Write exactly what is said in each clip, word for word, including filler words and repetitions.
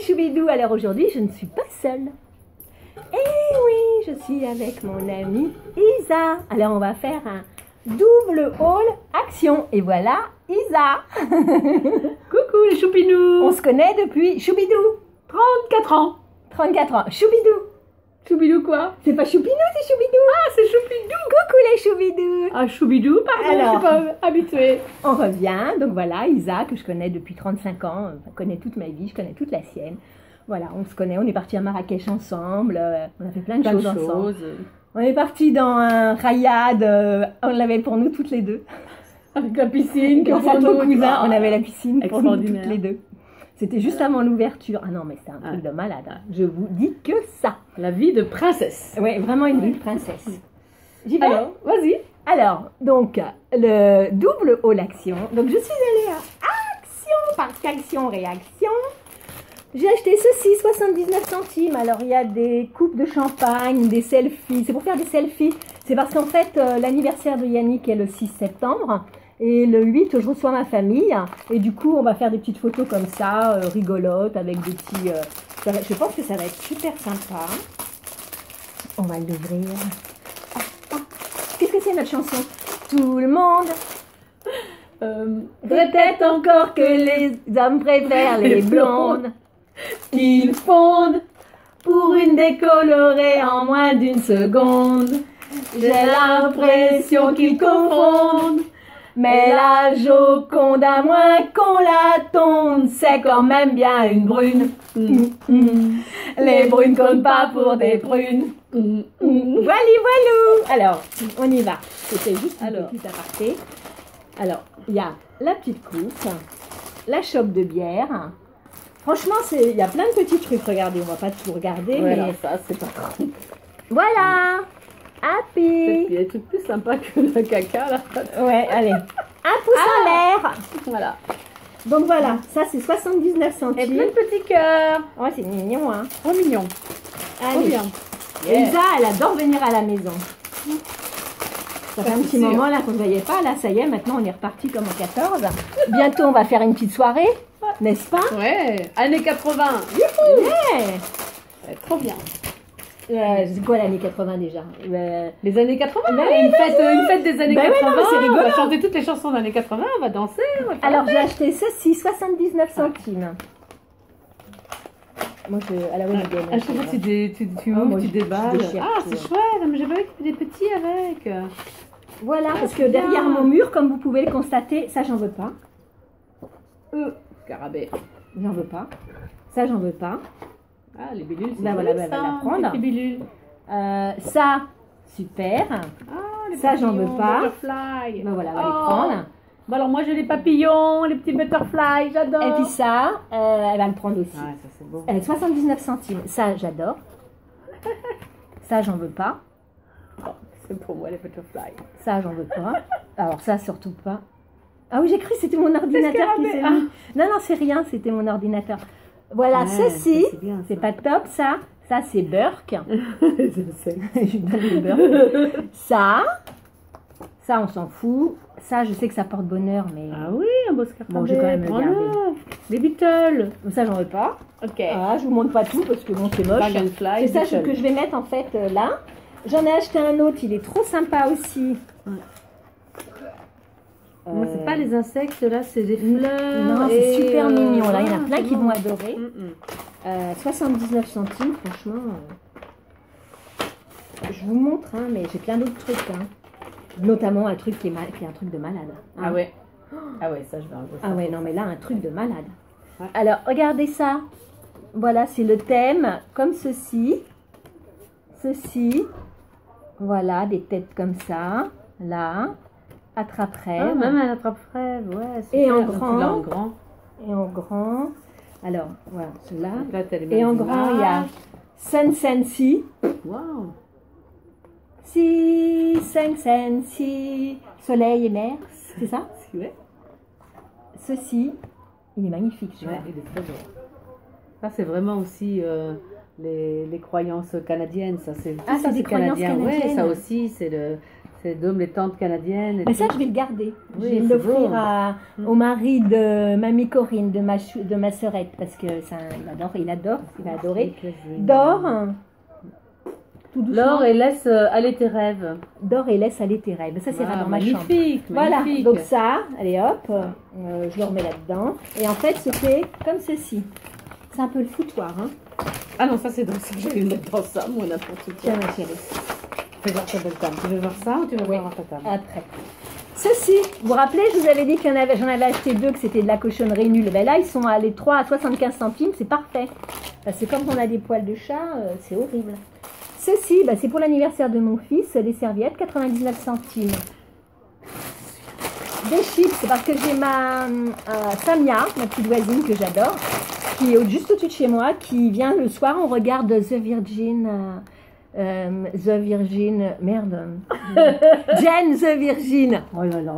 les choubidous. Alors aujourd'hui, je ne suis pas seule. Eh oui, je suis avec mon amie Isa. Alors on va faire un double haul action. Et voilà Isa. Coucou les choubidous. On se connaît depuis choubidou. trente-quatre ans. trente-quatre ans. Choubidou. Choubidou quoi? C'est pas choupinou, c'est choubidou. Ah, c'est choubidou. Coucou les choubidous. Ah, choubidou, pardon, alors, je suis pas habituée. On revient, donc voilà, Isa, que je connais depuis trente-cinq ans, je connais toute ma vie, je connais toute la sienne. Voilà, on se connaît, on est parti à Marrakech ensemble, on a fait plein de plein choses, choses ensemble. On est parti dans un rayad, euh, on l'avait pour nous toutes les deux. Avec la piscine, grâce à ton cousin, on avait la piscine pour nous toutes les deux. C'était juste avant l'ouverture. Ah non, mais c'est un truc ah. de malade. Hein. Je vous dis que ça. La vie de princesse. Oui, vraiment une vie de princesse. J'y vais. Alors, vas-y. Alors, donc, le double haul action. Donc, je suis allée à action, parce qu'action, réaction. J'ai acheté ceci, soixante-dix-neuf centimes. Alors, il y a des coupes de champagne, des selfies. C'est pour faire des selfies. C'est parce qu'en fait, l'anniversaire de Yannick est le six septembre. Et le huit, je reçois ma famille. Et du coup, on va faire des petites photos comme ça, euh, rigolotes, avec des petits... Euh, ça va, je pense que ça va être super sympa. On va l'ouvrir. Ah, ah. Qu'est-ce que c'est notre chanson? Tout le monde euh, répète encore que les hommes préfèrent les blondes. Qu'ils fondent pour une décolorée en moins d'une seconde. J'ai l'impression qu'ils confondent. Mais la Joconde, à moins qu'on la tonde, c'est quand même bien une brune. Mmh, mmh. Les brunes comptent pas pour des prunes. Mmh, mmh. Voilà, voilà. Alors, on y va. C'était juste une petite aparté. Alors, il y a la petite coupe, la chope de bière. Franchement, il y a plein de petits trucs. Regardez, on va pas tout regarder. Ouais, mais alors, ça, c'est pas grave. Voilà. Happy. Il y a des trucs plus sympas que le caca là. Ouais, allez. Un pouce ah. en l'air. Voilà. Donc voilà, ça c'est soixante-dix-neuf centimes. Et plein de petits cœurs. Ouais, c'est mignon, hein. Oh, mignon. Allez. Oh, bien. Yeah. Elsa, elle adore venir à la maison. Ça fait un petit sûr. moment là qu'on ne voyait pas. Là, ça y est, maintenant on est reparti comme en quatorze. Bientôt, on va faire une petite soirée, n'est-ce pas? Ouais. Années quatre-vingt. Youhou. Yeah. Ouais, trop bien. Euh, c'est quoi l'année quatre-vingt déjà? euh... Les années quatre-vingt, bah, une, bah, fête, oui. une fête des années bah, quatre-vingt, ouais, non, rigolo. On va chanter toutes les chansons d'années quatre-vingt, on va danser. On va alors j'ai acheté ceci, soixante-dix-neuf centimes. Ah. Moi je... à la web, ah, je sais tu, dé, tu, tu, oh, tu déballes. Ah c'est chouette, mais j'ai pas vu qu'il y avait des petits avec. Voilà, ah, parce que bien. derrière mon mur, comme vous pouvez le constater, ça j'en veux pas. Euh, Carabé. J'en veux pas. Ça j'en veux pas. Ah, les bulles, c'est ben voilà, ben, ça, on va la prendre. Euh, ça, super. Ah, ça, j'en veux pas. Butterfly. Ben voilà, on va oh. les prendre. Bon, alors moi, j'ai les papillons, les petits butterflies, j'adore. Et puis ça, euh, elle va le prendre aussi. Ah, ça, c'est beau. Euh, soixante-dix-neuf centimes, ça, j'adore. Ça, j'en veux pas. Oh, c'est pour moi, les butterflies. Ça, j'en veux pas. Alors ça, surtout pas. Ah oui, j'ai cru que c'était mon ordinateur qui s'est mis. Ah. Non, non, c'est rien, c'était mon ordinateur. Voilà, ouais, ceci, c'est pas top ça, ça c'est Burke. Je sais, je donne le Burke. Ça, ça on s'en fout. Ça, je sais que ça porte bonheur, mais... Ah oui, un beau scarabée. Bon, j'ai quand même regardé. Oh, les Beatles. Ça, j'en veux pas. Ok. Ah, je vous montre pas tout parce que bon, c'est moche. C'est ça Beatles. que je vais mettre en fait euh, là. J'en ai acheté un autre, il est trop sympa aussi. Ouais. Moi, c'est pas les insectes, là, c'est des fleurs. Non, c'est super euh... mignon. Là, il y en a plein qui vont adorer. Mm-mm. euh, soixante-dix-neuf centimes, franchement. Euh... Je vous montre, hein, mais j'ai plein d'autres trucs. Hein. Notamment un truc qui est, mal... qui est un truc de malade. Hein. Ah ouais. Ah ouais, ça, je vais en voir. Ah ouais, non, mais là, un truc de malade. Ouais. Alors, regardez ça. Voilà, c'est le thème, comme ceci. Ceci. Voilà, des têtes comme ça. Là. Attrape-rêve. Ah, même un attrape-rêve, ouais. Super. Et en grand. Là, en grand. Et en grand. Alors, voilà, celui-là. Et en grand, il y a Sun Sen Si. Waouh. Si, Sun Sen Si. Soleil et mer, c'est ça? Ouais. Ceci, il est magnifique, je vois. Ouais, il est très beau. Ça, c'est vraiment aussi... Euh... Les, les croyances canadiennes, ça c'est ah, des croyances canadiennes. canadiennes. Ouais, ça aussi, c'est le, C'est d'hommes, les tantes canadiennes. Et mais ça, tout. Je vais le garder. Oui, je vais l'offrir bon. Au mari de mamie Corinne, de ma, chou, de ma sœurette, parce que ça, il adore, il adore, il va adorer. Dors, tout doucement. Dors et laisse aller tes rêves. Dors et laisse aller tes rêves. Ça, c'est ah, dans ma chambre. Magnifique, voilà, donc ça, allez hop, euh, je le remets là-dedans. Et en fait, c'était comme ceci. C'est un peu le foutoir. Hein. Ah non, ça, c'est dans ça. Je vais le mettre dans ça, moi, n'importe quoi. Tiens, ma chérie. Tu veux voir ta belle table. Tu veux voir ça ou tu veux oui. voir ta table? Après. Ceci, vous vous rappelez, je vous avais dit que j'en avais, avais acheté deux, que c'était de la cochonnerie nulle. Ben là, ils sont allés trois à soixante-quinze centimes, c'est parfait. Parce que comme on a des poils de chat, euh, c'est horrible. Ceci, ben c'est pour l'anniversaire de mon fils, les serviettes, quatre-vingt-dix-neuf centimes. Des chips, c'est parce que j'ai ma euh, Samia, ma petite voisine que j'adore, qui est juste au-dessus de chez moi, qui vient le soir, on regarde The Virgin... Euh, Euh, The Virgin, merde, Jane The Virgin. Oh là là,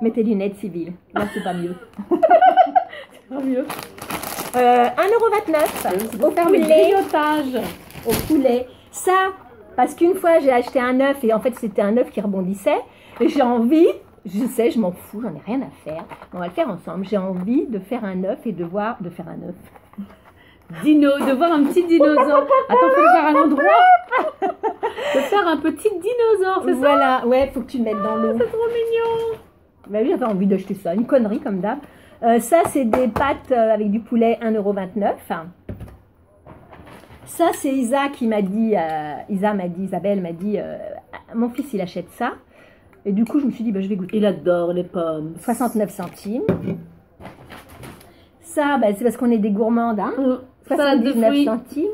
mets tes lunettes, Sybille. Là, c'est pas mieux. C'est pas mieux. Euh, un euro vingt-neuf au poulet. Au poulet. Ça, parce qu'une fois, j'ai acheté un œuf et en fait, c'était un œuf qui rebondissait. Et j'ai envie, je sais, je m'en fous, j'en ai rien à faire. On va le faire ensemble. J'ai envie de faire un œuf et de voir, de faire un œuf. Dino, de voir un petit dinosaure. Attends, faut le faire à l'endroit. De faire un petit dinosaure, c'est ça? Voilà, ouais, faut que tu le mettes dans l'eau. C'est trop mignon. Bah oui, j'avais envie d'acheter ça, une connerie comme d'hab. Euh, ça, c'est des pâtes avec du poulet, un euro vingt-neuf. Ça, c'est Isa qui m'a dit, euh, Isa m'a dit, Isabelle m'a dit, euh, mon fils, il achète ça. Et du coup, je me suis dit, bah, je vais goûter. Il adore les pommes. soixante-neuf centimes. Ça, bah, c'est parce qu'on est des gourmandes, hein. Mmh. soixante-dix-neuf centimes.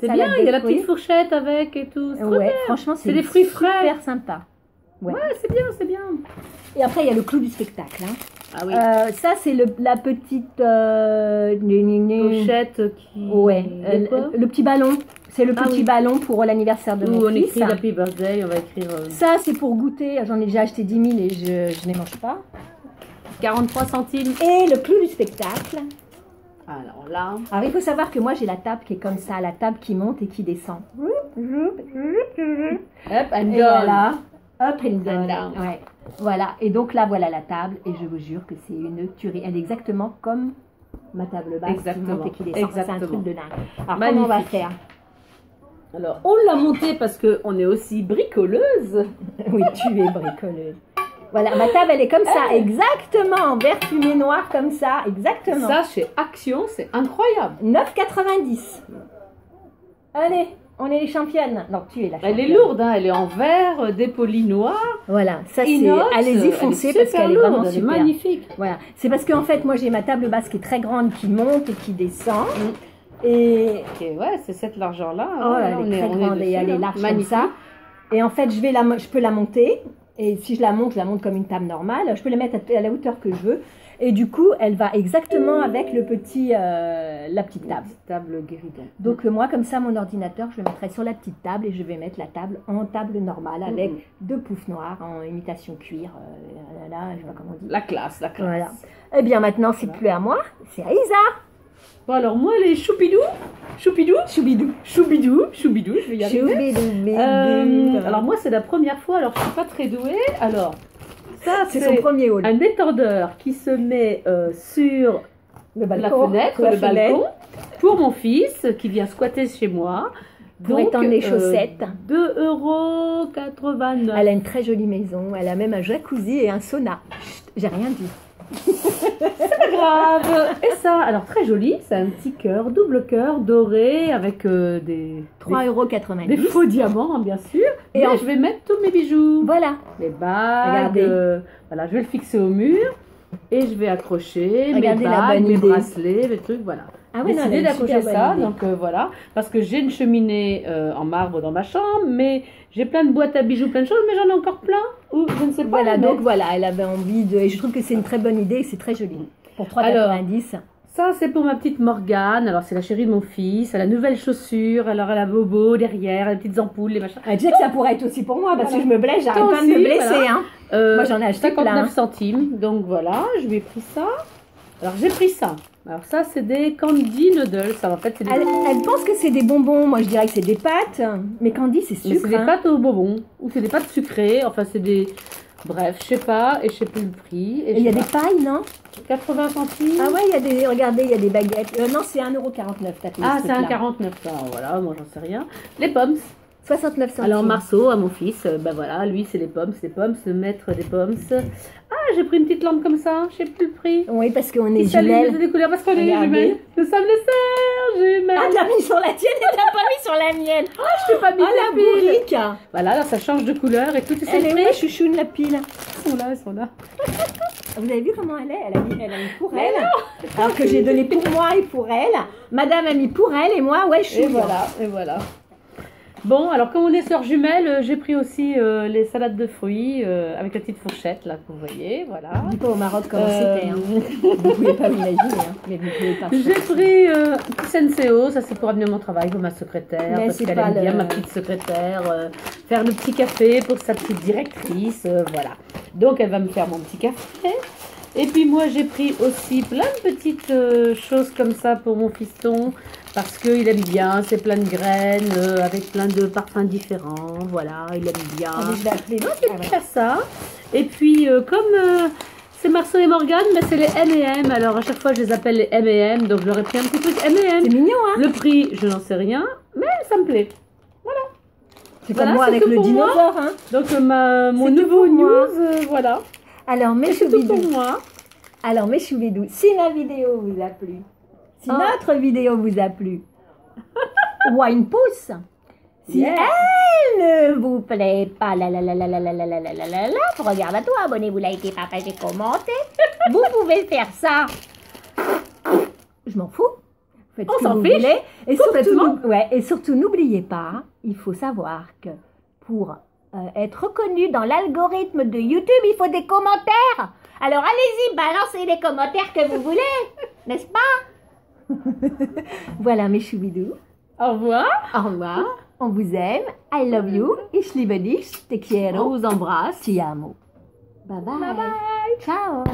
C'est bien, il y a la petite fourchette avec et tout. Ouais, bien. Franchement, c'est des fruits frais. Super sympa. Ouais, ouais c'est bien, c'est bien. Et après, il y a le clou du spectacle. Hein. Ah oui. Euh, ça, c'est la petite euh, fourchette qui. Ouais. Euh, le, le petit ballon. C'est le ah, petit oui. ballon pour l'anniversaire de mon fils. Où on écrit Happy Birthday, on va écrire. Euh... Ça, c'est pour goûter. J'en ai déjà acheté dix mille et je, je ne les mange pas. quarante-trois centimes. Et le clou du spectacle. Alors là... Alors il faut savoir que moi j'ai la table qui est comme ça, la table qui monte et qui descend. Hop, and et voilà. Hop, and down. And down. Ouais. Voilà, et donc là voilà la table et je vous jure que c'est une tuerie. Elle est exactement comme ma table basse exactement. Qui monte et qui descend. C'est un truc de dingue. Alors magnifique. Comment on va faire? Alors on l'a montée parce qu'on est aussi bricoleuse. Oui, tu es bricoleuse. Voilà, ma table, elle est comme ça, hey. Exactement, vert fumé noir, comme ça, exactement. Ça, chez Action, c'est incroyable. neuf quatre-vingt-dix. Allez, on est les championnes. Non, tu es la championne. Elle est lourde, hein, elle est en verre, dépoli noir. Voilà, ça c'est, allez-y, foncez parce qu'elle est vraiment super. C'est magnifique. Voilà, c'est parce qu'en fait, moi, j'ai ma table basse qui est très grande, qui monte et qui descend. Mm. Et... Okay, ouais, c'est cette largeur-là. Oh, ouais, elle est très grande et elle est large comme ça. Et en fait, je, vais la, je peux la monter. Et si je la monte, je la monte comme une table normale. Je peux la mettre à la hauteur que je veux. Et du coup, elle va exactement avec le petit, euh, la petite table. La table guéridon. Donc moi, comme ça, mon ordinateur, je le mettrai sur la petite table et je vais mettre la table en table normale avec mm-hmm. deux poufs noirs en imitation cuir. Euh, là, là, je vois comment on dit. La classe, la classe. Voilà. Eh bien, maintenant, c'est voilà. plus à moi, c'est à Isa. Bon, alors moi, les choupidou, choupidou, choubidou, choubidou, choubidou, je vais y arriver. Euh, alors moi, c'est la première fois, alors je suis pas très douée. Alors, ça, c'est son premier haul. Un étendeur qui se met euh, sur le balcon, la fenêtre, la le fenêtre. balcon, pour mon fils qui vient squatter chez moi. Pour donc, étendre les chaussettes. Euh, deux euros quatre-vingt-neuf. Elle a une très jolie maison, elle a même un jacuzzi et un sauna. J'ai rien dit. C'est pas grave. Et ça, alors très joli, c'est un petit cœur, double cœur, doré, avec euh, des... trois euros quatre-vingt-dix. Des faux diamants, bien sûr. Et en... je vais mettre tous mes bijoux. Voilà. Les bagues. Regardez. Euh, voilà, je vais le fixer au mur. Et je vais accrocher Regardez mes bagues, mes idée. bracelets, mes trucs, voilà. Ah oui, j'ai décidé d'accrocher ça, donc euh, voilà. Parce que j'ai une cheminée euh, en marbre dans ma chambre, mais j'ai plein de boîtes à bijoux, plein de choses, mais j'en ai encore plein. Ou je ne sais pas. Voilà, donc voilà, elle avait envie de... Et je trouve que c'est une très bonne idée, c'est très joli. Pour trois euros quatre-vingt-dix. Ça, c'est pour ma petite Morgane. Alors, c'est la chérie de mon fils. Elle a nouvelle chaussure. Alors, elle a bobo derrière, les petites ampoules, les machins. Elle disait que ça pourrait être aussi pour moi, parce voilà. que je me blesse, j'arrête pas de me blesser. Voilà. Hein. Euh, moi, j'en ai acheté cinquante-neuf plein. cinquante-neuf centimes, donc voilà, je lui ai pris ça. Alors j'ai pris ça. Alors ça c'est des candy noodles. Ça, en fait, des... elle, elle pense que c'est des bonbons. Moi je dirais que c'est des pâtes. Mais candy c'est sucre. C'est hein. des pâtes aux bonbons. Ou c'est des pâtes sucrées. Enfin c'est des... Bref, je sais pas. Et je sais plus le prix. Et il y a pas. des pailles, non, quatre-vingts centimes. Ah ouais, il y a des... Regardez, il y a des baguettes. Euh, non, c'est un euro quarante-neuf. Ah, c'est ce un quarante-neuf. Alors, voilà, moi j'en sais rien. Les pommes. soixante-neuf centimes. Alors Marceau, à mon fils, ben voilà, lui c'est les pommes, c'est les pommes, se mettre des pommes. Ah, j'ai pris une petite lampe comme ça, je sais plus le prix. Oui, parce qu'on est jumelles. Parce qu'on est jumelles. Nous sommes les sœurs jumelles. Ah, t'as mis sur la tienne et t'as pas mis sur la mienne. Ah, je t'ai pas mis ah, la, la pile. Voilà, là ça change de couleur et tout. Tu sais elle est prêt, chouchoune la pile. Ils sont là, ils sont là. Vous avez vu comment elle est? Elle a mis, elle a mis pour mais elle. Non. Alors que j'ai donné pour moi et pour elle. Madame a mis pour elle et moi, ouais, je suis. Et voilà, et voilà. Bon, alors comme on est sœurs jumelles, euh, j'ai pris aussi euh, les salades de fruits euh, avec la petite fourchette là que vous voyez, voilà. Du coup au Maroc comment euh... c'était, hein. Vous pouvez pas vous imaginer, hein. Mais vous pouvez pas. J'ai pris euh, un petit senseo, ça c'est pour amener mon travail pour ma secrétaire, mais parce qu'elle aime le... bien ma petite secrétaire, euh, faire le petit café pour sa petite directrice, euh, voilà. Donc elle va me faire mon petit café. Et puis moi j'ai pris aussi plein de petites euh, choses comme ça pour mon fiston. Parce qu'il aime bien, c'est plein de graines, euh, avec plein de parfums différents, voilà, il aime bien. Ah, je vais appeler l'autre, je vais faire ça. Et puis, euh, comme euh, c'est Marceau et Morgane, mais c'est les M et M, alors à chaque fois je les appelle les M et M, donc j'aurais pris un petit truc M et M. C'est mignon, hein? Le prix, je n'en sais rien, mais ça me plaît. Voilà. C'est voilà, comme moi avec le dinosaure, hein? Donc euh, ma, mon nouveau news, euh, voilà. Alors mes choubidous. C'est tout pour moi. Alors mes choubidous, si ma vidéo vous a plu, Si oh. notre vidéo vous a plu, ou à une pouce, si yeah. elle ne vous plaît pas, la la la la la la la la la la la la, regarde à toi, abonnez-vous, likez, partagez, commentez. Vous pouvez faire ça. Je m'en fous. Faites On s'en fiche. Et surtout, ouais, et surtout, n'oubliez pas, il faut savoir que pour euh, être reconnu dans l'algorithme de YouTube, il faut des commentaires. Alors allez-y, balancez les commentaires que vous voulez, n'est-ce pas? Voilà mes choubidous. Au revoir. Au revoir. On vous aime. I love you. Ich liebe dich. Te quiero. On vous embrasse. Ti amo. Bye bye. Bye bye. Ciao.